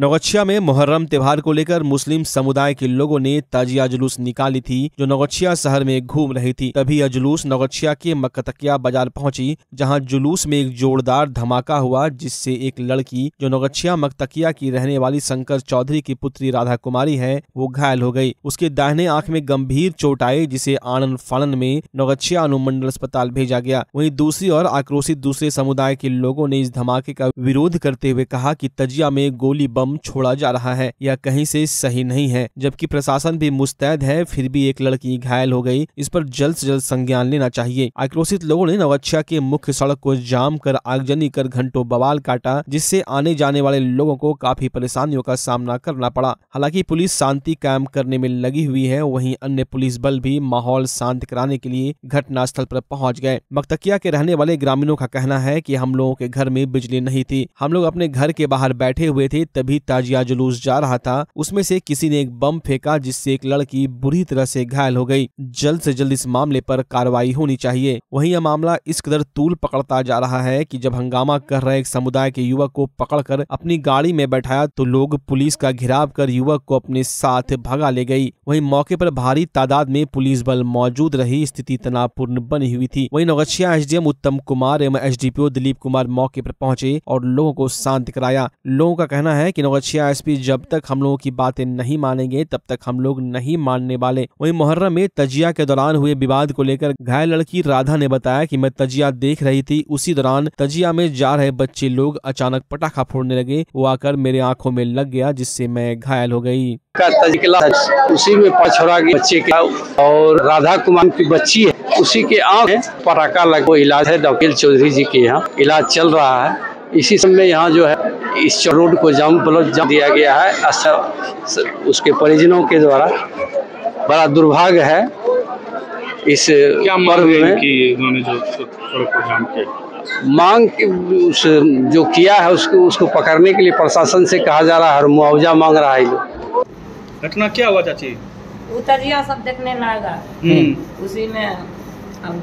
नौगछिया में मुहर्रम त्योहार को लेकर मुस्लिम समुदाय के लोगों ने ताजिया जुलूस निकाली थी जो नौगछिया शहर में घूम रही थी। तभी यह जुलूस नौगछिया के मकतकिया बाजार पहुंची, जहां जुलूस में एक जोरदार धमाका हुआ, जिससे एक लड़की जो नौगछिया मकतकिया की रहने वाली शंकर चौधरी की पुत्री राधा कुमारी है वो घायल हो गयी। उसके दाहिने आँख में गंभीर चोट आई, जिसे आनन फानन में नौगछिया अनुमंडल अस्पताल भेजा गया। वहीं दूसरी ओर आक्रोशित दूसरे समुदाय के लोगों ने इस धमाके का विरोध करते हुए कहा कि तजिया में गोली छोड़ा जा रहा है, यह कहीं से सही नहीं है, जबकि प्रशासन भी मुस्तैद है, फिर भी एक लड़की घायल हो गई। इस पर जल्द से जल्द संज्ञान लेना चाहिए। आक्रोशित लोगों ने नौगछिया के मुख्य सड़क को जाम कर आगजनी कर घंटों बवाल काटा, जिससे आने जाने वाले लोगों को काफी परेशानियों का सामना करना पड़ा। हालांकि पुलिस शांति कायम करने में लगी हुई है, वहीं अन्य पुलिस बल भी माहौल शांत कराने के लिए घटना स्थल पर पहुंच गए। मकतकिया के रहने वाले ग्रामीणों का कहना है कि हम लोगों के घर में बिजली नहीं थी, हम लोग अपने घर के बाहर बैठे हुए थे, भी ताजिया जुलूस जा रहा था, उसमें से किसी ने एक बम फेंका, जिससे एक लड़की बुरी तरह से घायल हो गई। जल्द से जल्द इस मामले पर कार्रवाई होनी चाहिए। वहीं यह मामला इस कदर तूल पकड़ता जा रहा है कि जब हंगामा कर रहे एक समुदाय के युवक को पकड़कर अपनी गाड़ी में बैठाया तो लोग पुलिस का घेराव कर युवक को अपने साथ भगा ले गयी। वहीं मौके पर भारी तादाद में पुलिस बल मौजूद रही, स्थिति तनावपूर्ण बनी हुई थी। वहीं नौगछिया SDM उत्तम कुमार एवं SDPO दिलीप कुमार मौके पर पहुंचे और लोगों को शांत कराया। लोगों का कहना है कि नौगछिया SP जब तक हम लोगों की बातें नहीं मानेंगे तब तक हम लोग नहीं मानने वाले। वहीं मुहर्रम में तजिया के दौरान हुए विवाद को लेकर घायल लड़की राधा ने बताया कि मैं तजिया देख रही थी, उसी दौरान तजिया में जा रहे बच्चे लोग अचानक पटाखा फोड़ने लगे, वो आकर मेरे आंखों में लग गया, जिससे मैं घायल हो गयी। उसी में पछड़ा गया बच्चे का, और राधा कुमार की बच्ची है, उसी के आँख में पटाखा लगा। इलाज है डॉक्टर चौधरी जी के यहाँ इलाज चल रहा है। इसी समय यहाँ जो है इस रोड को जाम ब्लॉक जाम दिया गया है उसके परिजनों के द्वारा। बड़ा दुर्भाग्य है इस पर्व में कि इन्होंने जो सड़क को जाम किया। मांग उस जो किया है उसको पकड़ने के लिए प्रशासन से कहा जा रहा है, मुआवजा मांग रहा है। घटना क्या हुआ चाची? उतरिया सब देखने लगा, उसी में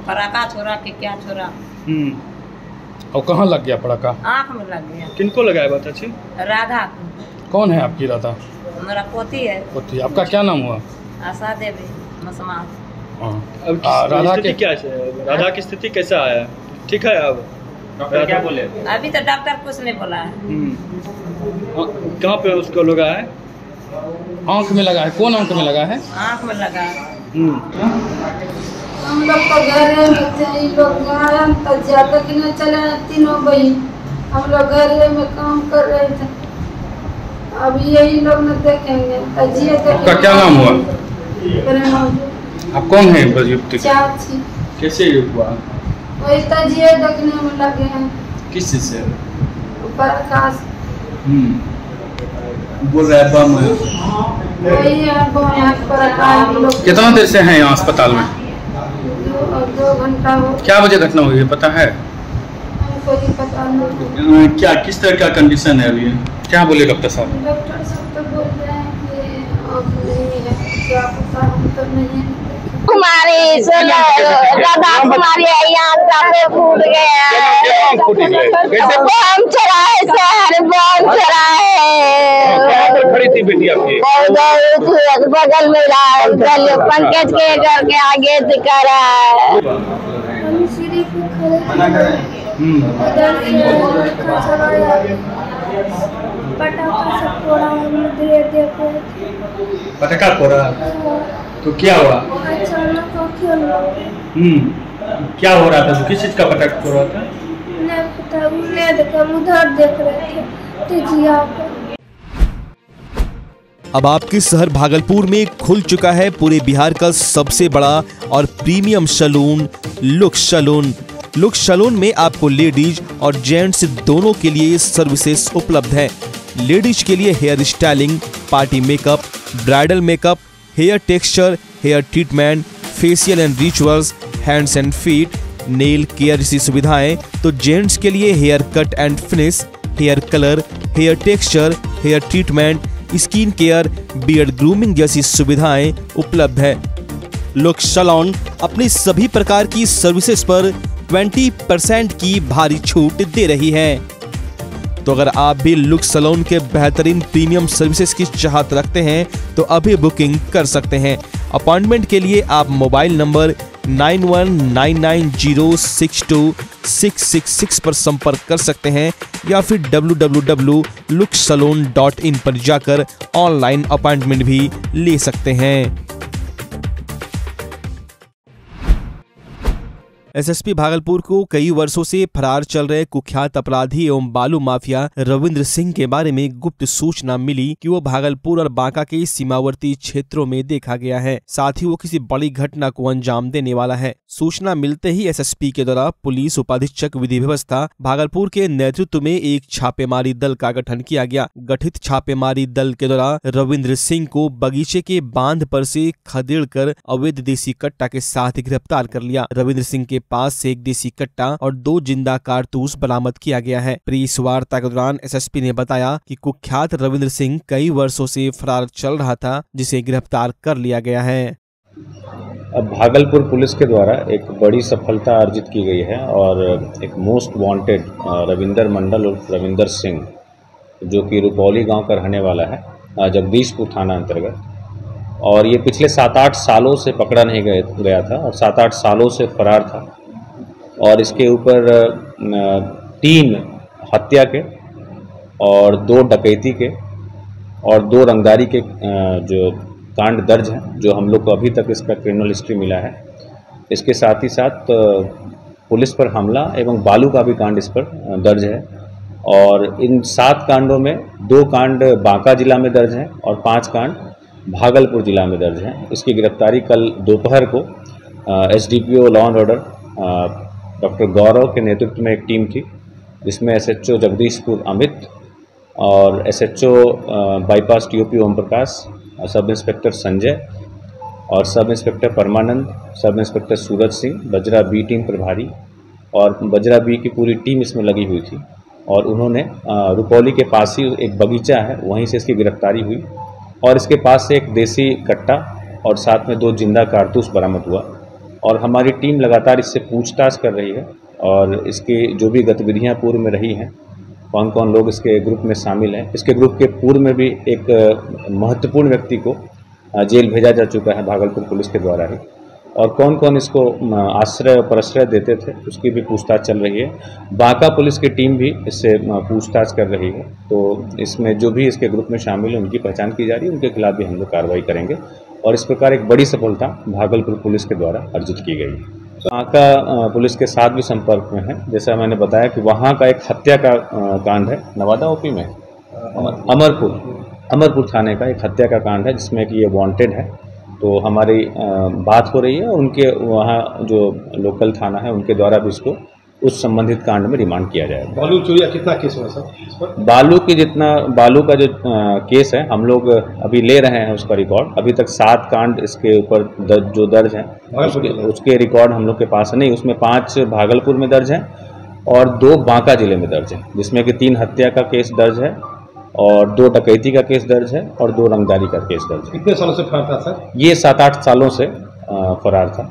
पराका छोड़ा के क्या छोड़ा, और कहाँ लग गया पड़ाका? आँख में लग गया। किनको लगाया बात अच्छी? राधा। कौन है आपकी राधा? मेरा पोती है। पोती। आपका क्या नाम हुआ? आशा देवी मसमाल। राधा की स्थिति कैसा आया? ठीक है। अब डॉक्टर क्या बोले? अभी तो डॉक्टर कुछ नहीं बोला है। कहाँ पे उसको लगा है? आँख में लगा है। कौन आँख में लगा है? आँख में लगा है। हम लोग तो घर में तो ज्यादा कि नहीं चले, तीनों बहन हम लोग घर में काम कर रहे थे। अब यही लोग न देखेंगे। आपका क्या नाम हुआ? आप कौन है? कैसे हुआ? वही तजिया देखने में लगे हैं। किस चीज से? प्रकाश बोल रहा है बम। वही है। कितना देर से है यहाँ अस्पताल में? 2 घंटा हो। क्या वजह घटना हुई है पता है? कोई पता नहीं। क्या किस तरह का कंडीशन है अभी? क्या बोले डॉक्टर साहब? डॉक्टर साहब तो बोल रहे हैं कि नहीं है, क्या पता हम तो नहीं है। कुमारी सोना दादा कुमारी यहाँ सामने फूट गया। बम चला है शहर, बम चला है। खड़ी थी बेटी आपकी? बगल में पंकज के घर के आगे दिखा रहा है। पटाखा फोड़ा तो क्या हुआ? क्या हो रहा था? किस चीज का पटाखा फोड़ा था? उधर देख रहे थे। अब आपके शहर भागलपुर में खुल चुका है पूरे बिहार का सबसे बड़ा और premium salon look salon. Look salon में आपको लेडीज और जेंट्स दोनों के लिए सर्विसेज उपलब्ध है। लेडीज के लिए hair styling, party makeup, bridal makeup, hair texture, hair treatment, facial and rituals, hands and feet, nail care जैसी सुविधाएं, तो जेंट्स के लिए hair cut and finish, hair colour, hair texture, hair treatment, skin care, beard grooming जैसी सुविधाएं उपलब्ध है। Look salon अपनी सभी प्रकार की सर्विसेज पर 20% की भारी छूट दे रही है। तो अगर आप भी लुक सैलून के बेहतरीन प्रीमियम सर्विसेज की चाहत रखते हैं तो अभी बुकिंग कर सकते हैं। अपॉइंटमेंट के लिए आप मोबाइल नंबर 9199062666 पर संपर्क कर सकते हैं या फिर www.luksaloon.in पर जाकर ऑनलाइन अपॉइंटमेंट भी ले सकते हैं। एसएसपी भागलपुर को कई वर्षों से फरार चल रहे कुख्यात अपराधी एवं बालू माफिया रविंद्र सिंह के बारे में गुप्त सूचना मिली कि वो भागलपुर और बांका के सीमावर्ती क्षेत्रों में देखा गया है, साथ ही वो किसी बड़ी घटना को अंजाम देने वाला है। सूचना मिलते ही एसएसपी के द्वारा पुलिस उपाधीक्षक विधि व्यवस्था भागलपुर के नेतृत्व में एक छापेमारी दल का गठन किया गया। गठित छापेमारी दल के द्वारा रविंद्र सिंह को बगीचे के बांध पर से खदेड़कर अवैध देसी कट्टा के साथ गिरफ्तार कर लिया। रविंद्र सिंह के पास से एक देसी कट्टा और 2 जिंदा कारतूस बरामद किया गया है। प्रेस वार्ता के दौरान एसएसपी ने बताया कि कुख्यात रविंद्र सिंह कई वर्षों से फरार चल रहा था, जिसे गिरफ्तार कर लिया गया है। अब भागलपुर पुलिस के द्वारा एक बड़ी सफलता अर्जित की गई है और एक मोस्ट वांटेड रविंदर मंडल उर्फ रविंदर सिंह, जो कि रुपौली गाँव का रहने वाला है, जगदीशपुर थाना अंतर्गत, और ये पिछले 7-8 सालों से पकड़ा नहीं गया था और 7-8 सालों से फरार था। और इसके ऊपर 3 हत्या के और 2 डकैती के और 2 रंगदारी के जो कांड दर्ज हैं, जो हम लोग को अभी तक इसका क्रिमिनल हिस्ट्री मिला है। इसके साथ ही साथ पुलिस पर हमला एवं बालू का भी कांड इस पर दर्ज है और इन 7 कांडों में 2 कांड बांका जिला में दर्ज हैं और 5 कांड भागलपुर जिला में दर्ज है। इसकी गिरफ्तारी कल दोपहर को SDPO law and order doctor Gaurav के नेतृत्व में एक टीम थी, जिसमें एसएचओ जगदीशपुर अमित और SHO bypass TOP Om Prakash, sub inspector Sanjay और सब इंस्पेक्टर परमानंद, सब इंस्पेक्टर सूरज सिंह, बजरा बी टीम प्रभारी और बजरा बी की पूरी टीम इसमें लगी हुई थी। और उन्होंने रुपौली के पास ही एक बगीचा है, वहीं से इसकी गिरफ्तारी हुई और इसके पास से एक देसी कट्टा और साथ में 2 जिंदा कारतूस बरामद हुआ। और हमारी टीम लगातार इससे पूछताछ कर रही है और इसके जो भी गतिविधियां पूर्व में रही हैं, कौन कौन लोग इसके ग्रुप में शामिल हैं। इसके ग्रुप के पूर्व में भी एक महत्वपूर्ण व्यक्ति को जेल भेजा जा चुका है भागलपुर पुलिस के द्वारा ही, और कौन कौन इसको आश्रय और प्रश्रय देते थे उसकी भी पूछताछ चल रही है। बांका पुलिस की टीम भी इससे पूछताछ कर रही है, तो इसमें जो भी इसके ग्रुप में शामिल है उनकी पहचान की जा रही है, उनके खिलाफ भी हम लोग कार्रवाई करेंगे। और इस प्रकार एक बड़ी सफलता भागलपुर पुलिस के द्वारा अर्जित की गई है। बांका पुलिस के साथ भी संपर्क में है, जैसा मैंने बताया कि वहाँ का एक हत्या का कांड है नवादा ओपी में, अमरपुर थाने का एक हत्या का कांड है जिसमें कि ये वांटेड है। तो हमारी बात हो रही है और उनके वहाँ जो लोकल थाना है उनके द्वारा भी इसको उस संबंधित कांड में रिमांड किया जाएगा। बालू चोरिया कितना केस हुआ सर? बालू का जो केस है हम लोग अभी ले रहे हैं उसका रिकॉर्ड। अभी तक 7 कांड इसके ऊपर जो दर्ज हैं उसके रिकॉर्ड हम लोग के पास नहीं। उसमें 5 भागलपुर में दर्ज हैं और 2 बांका जिले में दर्ज हैं, जिसमें कि 3 हत्या का केस दर्ज है और 2 डकैती का केस दर्ज है और 2 रंगदारी का केस दर्ज है। कितने सालों से फरार था सर? ये 7-8 सालों से फरार था।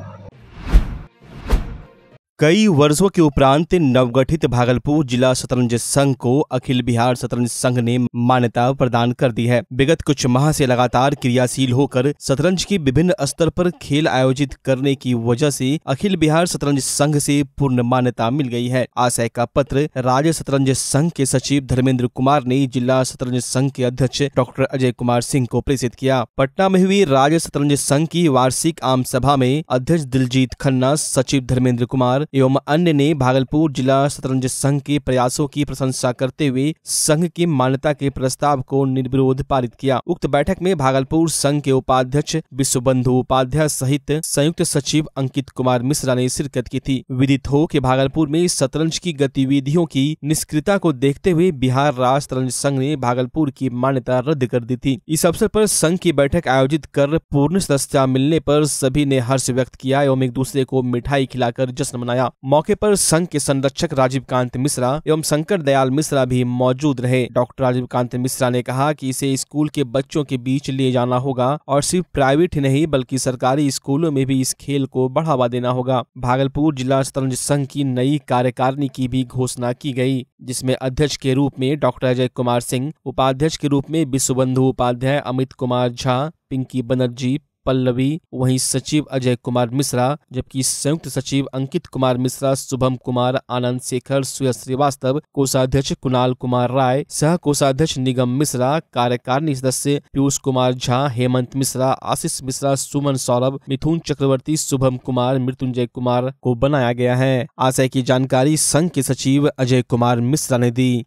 कई वर्षों के उपरांत नवगठित भागलपुर जिला शतरंज संघ को अखिल बिहार शतरंज संघ ने मान्यता प्रदान कर दी है। विगत कुछ माह से लगातार क्रियाशील होकर शतरंज के विभिन्न स्तर पर खेल आयोजित करने की वजह से अखिल बिहार शतरंज संघ से पूर्ण मान्यता मिल गई है। आशय का पत्र राज्य शतरंज संघ के सचिव धर्मेंद्र कुमार ने जिला शतरंज संघ के अध्यक्ष डॉक्टर अजय कुमार सिंह को प्रेषित किया। पटना में हुई राज्य शतरंज संघ की वार्षिक आम सभा में अध्यक्ष दिलजीत खन्ना, सचिव धर्मेंद्र कुमार एवं अन्य ने भागलपुर जिला शतरंज संघ के प्रयासों की प्रशंसा करते हुए संघ की मान्यता के प्रस्ताव को निर्विरोध पारित किया। उक्त बैठक में भागलपुर संघ के उपाध्यक्ष विश्वबंधु उपाध्याय सहित संयुक्त सचिव अंकित कुमार मिश्रा ने शिरकत की थी। विदित हो कि भागलपुर में शतरंज की गतिविधियों की निष्क्रियता को देखते हुए बिहार राज्य शतरंज संघ ने भागलपुर की मान्यता रद्द कर दी थी। इस अवसर पर संघ की बैठक आयोजित कर पूर्ण सदस्यता मिलने पर सभी ने हर्ष व्यक्त किया एवं एक दूसरे को मिठाई खिलाकर जश्न मनाया। आया। मौके पर संघ के संरक्षक राजीव कांत मिश्रा एवं शंकर दयाल मिश्रा भी मौजूद रहे। डॉक्टर राजीव कांत मिश्रा ने कहा कि इसे स्कूल के बच्चों के बीच ले जाना होगा और सिर्फ प्राइवेट ही नहीं बल्कि सरकारी स्कूलों में भी इस खेल को बढ़ावा देना होगा। भागलपुर जिला शतरंज संघ की नई कार्यकारिणी की भी घोषणा की गई, जिसमें अध्यक्ष के रूप में डॉक्टर अजय कुमार सिंह, उपाध्यक्ष के रूप में विश्वबंधु उपाध्याय, अमित कुमार झा, पिंकी बनर्जी, पल्लवी, वहीं सचिव अजय कुमार मिश्रा, जबकि संयुक्त सचिव अंकित कुमार मिश्रा, शुभम कुमार, आनंद शेखर, सुयश श्रीवास्तव, कोषाध्यक्ष कुणाल कुमार राय, सह कोषाध्यक्ष निगम मिश्रा, कार्यकारिणी सदस्य पीयूष कुमार झा, हेमंत मिश्रा, आशीष मिश्रा, सुमन सौरभ, मिथुन चक्रवर्ती, शुभम कुमार, मृत्युंजय कुमार को बनाया गया है। आशय की जानकारी संघ के सचिव अजय कुमार मिश्रा ने दी।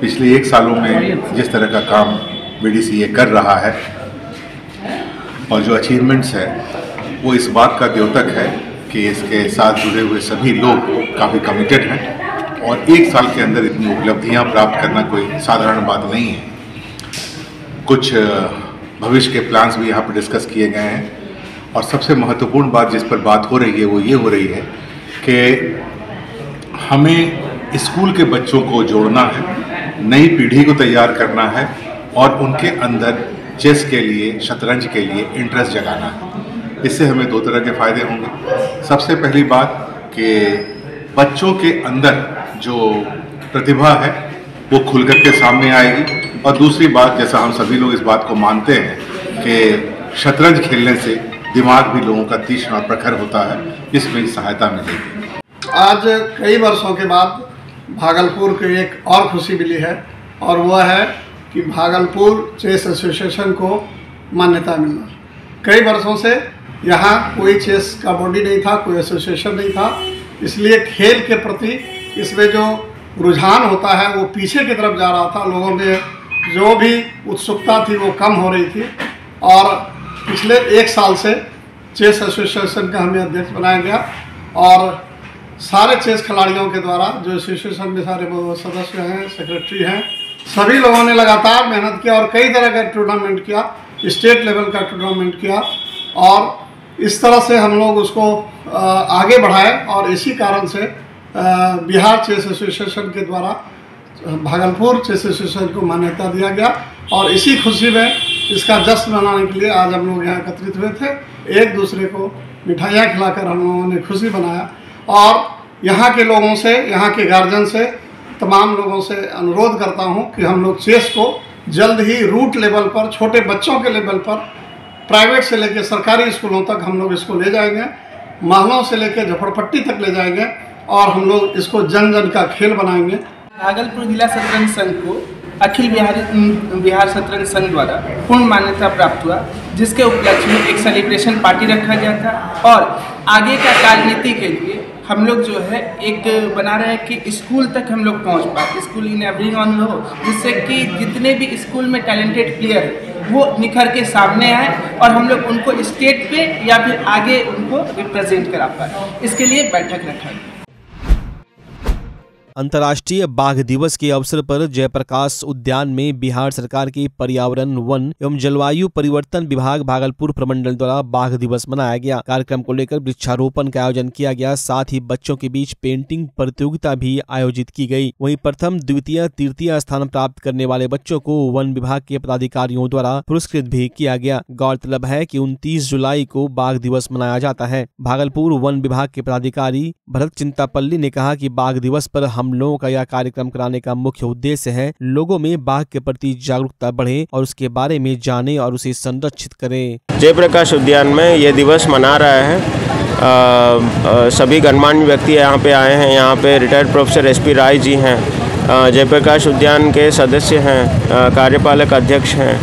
पिछले एक सालों में जिस तरह का काम बीडीसीए कर रहा है और जो अचीवमेंट्स हैं वो इस बात का द्योतक है कि इसके साथ जुड़े हुए सभी लोग काफ़ी कमिटेड हैं और एक साल के अंदर इतनी उपलब्धियां प्राप्त करना कोई साधारण बात नहीं है। कुछ भविष्य के प्लान्स भी यहाँ पर डिस्कस किए गए हैं और सबसे महत्वपूर्ण बात जिस पर बात हो रही है वो ये हो रही है कि हमें स्कूल के बच्चों को जोड़ना है, नई पीढ़ी को तैयार करना है और उनके अंदर चेस के लिए, शतरंज के लिए इंटरेस्ट जगाना है। इससे हमें दो तरह के फ़ायदे होंगे। सबसे पहली बात कि बच्चों के अंदर जो प्रतिभा है वो खुलकर के सामने आएगी और दूसरी बात, जैसा हम सभी लोग इस बात को मानते हैं कि शतरंज खेलने से दिमाग भी लोगों का तीक्ष्ण और प्रखर होता है, इसमें सहायता मिलेगी। आज कई वर्षों के बाद भागलपुर को एक और खुशी मिली है और वह है कि भागलपुर चेस एसोसिएशन को मान्यता मिलना। कई वर्षों से यहाँ कोई चेस का बॉडी नहीं था, कोई एसोसिएशन नहीं था, इसलिए खेल के प्रति इसमें जो रुझान होता है वो पीछे की तरफ जा रहा था। लोगों में जो भी उत्सुकता थी वो कम हो रही थी और पिछले एक साल से चेस एसोसिएशन का हमें अध्यक्ष बनाया गया और सारे चेस खिलाड़ियों के द्वारा जो एसोसिएशन में सारे सदस्य हैं, सेक्रेटरी हैं, सभी लोगों ने लगातार मेहनत किया और कई तरह का टूर्नामेंट किया, स्टेट लेवल का टूर्नामेंट किया और इस तरह से हम लोग उसको आगे बढ़ाए और इसी कारण से बिहार चेस एसोसिएशन के द्वारा भागलपुर चेस एसोसिएशन को मान्यता दिया गया और इसी खुशी में इसका जश्न मनाने के लिए आज हम लोग यहाँ एकत्रित हुए थे। एक दूसरे को मिठाइयाँ खिलाकर हम लोगों ने खुशी मनाया और यहाँ के लोगों से, यहाँ के गार्जियन से, तमाम लोगों से अनुरोध करता हूं कि हम लोग चेस को जल्द ही रूट लेवल पर, छोटे बच्चों के लेवल पर, प्राइवेट से लेकर सरकारी स्कूलों तक हम लोग इसको ले जाएंगे, महलों से लेकर झोपड़पट्टी तक ले जाएंगे और हम लोग इसको जन जन का खेल बनाएंगे। भागलपुर जिला शतरंज संघ को अखिल बिहार शतरंज संघ द्वारा पूर्ण मान्यता प्राप्त हुआ, जिसके उपलक्ष्य में एक सेलिब्रेशन पार्टी रखा गया था और आगे का कार्यनीति के लिए हम लोग जो है एक बना रहे हैं कि स्कूल तक हम लोग पहुंच पाए, स्कूल इन एवरी ऑन हो, जिससे कि जितने भी स्कूल में टैलेंटेड प्लेयर हैं वो निखर के सामने आए और हम लोग उनको स्टेट पे या फिर आगे उनको रिप्रेजेंट करा पाए। इसके लिए बैठक रखा गई। अंतर्राष्ट्रीय बाघ दिवस के अवसर पर जयप्रकाश उद्यान में बिहार सरकार के पर्यावरण, वन एवं जलवायु परिवर्तन विभाग भागलपुर प्रमंडल द्वारा बाघ दिवस मनाया गया। कार्यक्रम को लेकर वृक्षारोपण का आयोजन किया गया, साथ ही बच्चों के बीच पेंटिंग प्रतियोगिता भी आयोजित की गई। वहीं प्रथम, द्वितीय, तृतीय स्थान प्राप्त करने वाले बच्चों को वन विभाग के पदाधिकारियों द्वारा पुरस्कृत भी किया गया। गौरतलब है कि 29 जुलाई को बाघ दिवस मनाया जाता है। भागलपुर वन विभाग के पदाधिकारी भरत चिंतापल्ली ने कहा कि बाघ दिवस पर हम लोगों का यह कार्यक्रम कराने का मुख्य उद्देश्य है लोगों में बाघ के प्रति जागरूकता बढ़े और उसके बारे में जाने और उसे संरक्षित करें। जयप्रकाश उद्यान में यह दिवस मना रहा है। सभी गणमान्य व्यक्ति यहाँ पे आए हैं। यहाँ पे retired professor SP Rai ji हैं, जयप्रकाश उद्यान के सदस्य हैं, कार्यपालक अध्यक्ष हैं,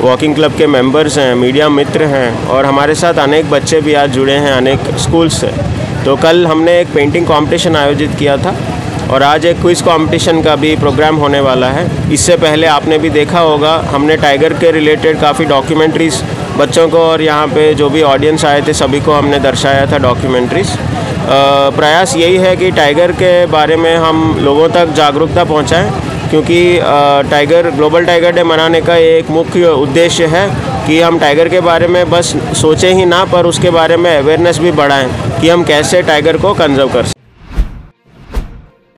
वॉकिंग क्लब के मेंबर्स हैं, मीडिया मित्र हैं और हमारे साथ अनेक बच्चे भी आज जुड़े हैं अनेक स्कूल से। तो कल हमने एक पेंटिंग कॉम्पिटिशन आयोजित किया था और आज एक क्विज़ कंपटीशन का भी प्रोग्राम होने वाला है। इससे पहले आपने भी देखा होगा, हमने टाइगर के रिलेटेड काफ़ी डॉक्यूमेंट्रीज़ बच्चों को और यहाँ पे जो भी ऑडियंस आए थे सभी को हमने दर्शाया था डॉक्यूमेंट्रीज़। प्रयास यही है कि टाइगर के बारे में हम लोगों तक जागरूकता पहुँचाएँ, क्योंकि टाइगर ग्लोबल टाइगर डे मनाने का एक मुख्य उद्देश्य है कि हम टाइगर के बारे में बस सोचें ही ना, पर उसके बारे में अवेयरनेस भी बढ़ाएँ कि हम कैसे टाइगर को कंजर्व कर